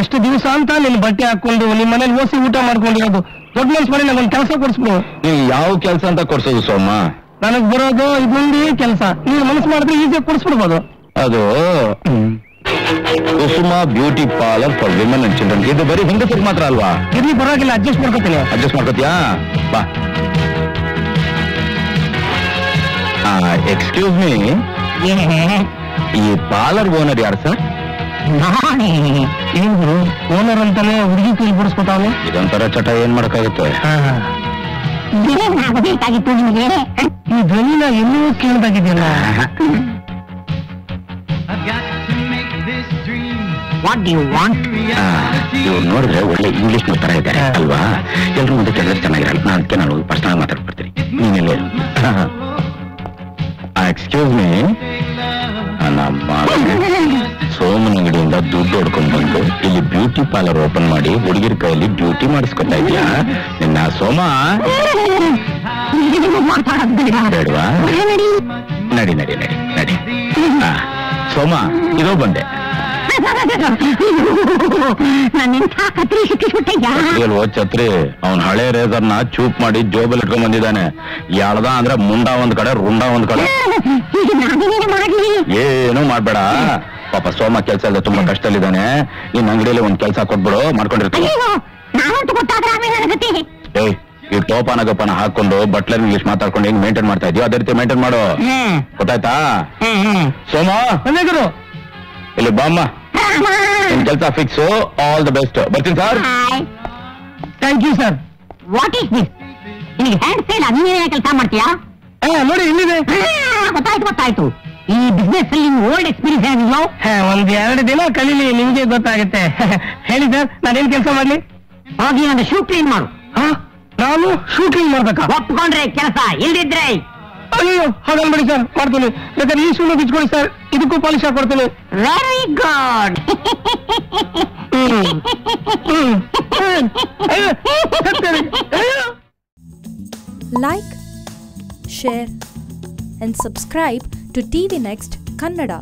ಎಷ್ಟು ದಿವಸ ಅಂತ ನಿನ್ನ ಬಟ್ಟೆ ಹಾಕೊಂಡು ನಿಮ್ಮ ಮನೇಲಿ ಓಸಿ ಊಟ ಮಾಡ್ಕೊಂಡಿರೋದು ದೊಡ್ಡ ಮನ್ಸ್ ಮಾಡಿ ನನಗೆ ಒಂದು ಕೆಲಸ ಕೊಡ್ಸ್ಬಿಡು. ನೀ ಯಾವ ಕೆಲಸ ಅಂತ ಕೊಡ್ಸೋದು ಸೋಮ? ನನಗೆ ಬರೋದು ಇದೊಂದೇ ಕೆಲಸ. ನೀವು ಮನಸ್ಸು ಮಾಡಿದ್ರೆ ಈಸಿಯಾಗಿ ಕೊಡ್ಸ್ಬಿಡ್ಬೋದು. ಅದು Kusuma beauty parlour for women and children. ಇದು ಬರೀ ಹೆಂಗಸರಿಗೆ ಮಾತ್ರ ಅಲ್ವಾ? ಇಲ್ಲಿ ಪರವಾಗಿಲ್ಲ, ಅಡ್ಜಸ್ಟ್ ಮಾಡ್ಕೊತೀನಿ. ಅಡ್ಜಸ್ಟ್ ಮಾಡ್ಕೊತೀಯಾ? ಬಾ. ಎಕ್ಸ್ಕ್ಯೂಸ್ ಮೀ, ಈ ಪಾರ್ಲರ್ ಓನರ್ ಯಾರು ಸರ್? ನಾನೇ. ಏನು ಓನರ್ ಅಂತಾನೆ ಹುಡುಗಿ ಕೈಲಿ ಬಿಡಿಸ್ಕೊತಾವೆ. ಇದೊಂಥರ ಚಟ, ಏನ್ ಮಾಡಕ್ಕಾಗುತ್ತೆ? ಈ ಧ್ವನಿನ ಎಲ್ಲೂ ಕೇಳ್ದಾಗಿದೆಯಲ್ಲ. What do you want? ಇವ್ರು ನೋಡಿದ್ರೆ ಒಳ್ಳೆ ಇಂಗ್ಲಿಷ್ ಮಾತಾಡ್ತಾ ಇದ್ದಾರೆ ಅಲ್ವಾ? ಎಲ್ರು ಮುಂದೆ ಕೆಲಸ ಚೆನ್ನಾಗಿರಲ್ಲ, ನಾ ಅದಕ್ಕೆ ನಾನು ಪರ್ಸನಲ್ ಮಾತಾಡ್ಕೊಡ್ತೀನಿ. ನೀನೆಲ್ಲ ಎಕ್ಸ್ಕ್ಯೂಸ್ ಮೀ, ಸೋಮನ ಅಂಗಡಿಯಿಂದ ದುಡ್ಡು ಹೊಡ್ಕೊಂಡು ಬಂದು ಇಲ್ಲಿ ಬ್ಯೂಟಿ ಪಾರ್ಲರ್ ಓಪನ್ ಮಾಡಿ ಹುಡುಗಿರ ಕೈಯಲ್ಲಿ ಬ್ಯೂಟಿ ಮಾಡಿಸ್ಕೊತಾ ಇದೆಯಾ ನಿನ್ನ ಸೋಮ? ಬೇಡವಾ? ನಡಿ ನಡಿ ನಡಿ ನಡಿ. ಸೋಮ, ಇದೋ ಬಂದೆ. ಛತ್ರಿ ಅವನ್ ಹಳೆ ರೇಸರ್ನ ಚೂಪ್ ಮಾಡಿ ಜೋಬಲ್ ಇಟ್ಕೊಂಡ್ ಬಂದಿದ್ದಾನೆ. ಯಾಳ್ದ ಅಂದ್ರೆ ಮುಂಡ ಒಂದ್ ಕಡೆ, ರುಂಡ ಒಂದ್ ಕಡೆ. ಏನು ಮಾಡ್ಬೇಡ ಪಾಪ, ಸೋಮ ಕೆಲ್ಸ ಅಲ್ಲ, ತುಂಬಾ ಕಷ್ಟದಲ್ಲಿದ್ದಾನೆ. ನಿನ್ ಅಂಗಡಿಯಲ್ಲಿ ಒಂದ್ ಕೆಲ್ಸ ಕೊಟ್ಬಿಡು, ಮಾಡ್ಕೊಂಡಿರ್ತೀನಿ. ಈ ಟೋಪಾನ ಗಪಾನ ಹಾಕೊಂಡು ಬಟ್ಲರ್ ಇಂಗ್ಲಿಷ್ ಮಾತಾಡ್ಕೊಂಡು ಹೆಂಗ್ ಮೇಂಟೈನ್ ಮಾಡ್ತಾ ಇದೀವಿ ಅದೇ ರೀತಿ ಮೇಂಟೈನ್ ಮಾಡು, ಗೊತ್ತಾಯ್ತಾ? ಸೋಮ ಇಲ್ಲಿ ಬಾಮ್ಮ, ನಿಮ್ ಕೆಲಸ ಫಿಕ್ಸ್. All the best. ಬರ್ತೀನಿ sir. Thank you sir. What is this? ನಿನಗೆ ಹ್ಯಾಂಡ್ ಸ್ಟೈಲ್ ಅನ್ಯಾಯ ಕೆಲಸ ಮಾಡ್ತೀಯಾ? ನೋಡಿ ಇಲ್ಲಿದೆ. ಗೊತ್ತಾಯ್ತು ಗೊತ್ತಾಯ್ತು, ಈ ಬಿಸ್ನೆಸ್ ಅಲ್ಲಿ ಓಲ್ಡ್ ಎಕ್ಸ್ಪೀರಿಯನ್ಸ್ ಇಲ್ಲ. ಒಂದ್ ಎರಡು ದಿನ ಕಲೀಲಿ, ನಿಮ್ಗೆ ಗೊತ್ತಾಗುತ್ತೆ. ಹೇಳಿ ಸರ್, ನಾನೇನ್ ಕೆಲಸ ಮಾಡ್ಲಿ? ಹೋಗಿ ಒಂದು ಶೂ ಕ್ಲೀನ್ ಮಾಡು. ನಾನು ಶೂ ಕ್ಲೀನ್ ಮಾಡ್ಬೇಕಾ? ಒಪ್ಕೊಂಡ್ರೆ ಕೆಲಸ, ಇಲ್ದಿದ್ರೆ ಅಯ್ಯೋ. ಹಾಗನ್ಬೇಡಿ ಸರ್, ಮಾಡ್ತೀನಿ. ಬೇಕಾದ್ರೆ ಈ ಶೂನು ಬಿಚ್ಕೊಡಿ ಸರ್, ಇದಕ್ಕೂ ಪಾಲಿಶ್ ಹಾಕೊಡ್ತೀನಿ. Very good. Like, share and subscribe to TVNXT Kannada.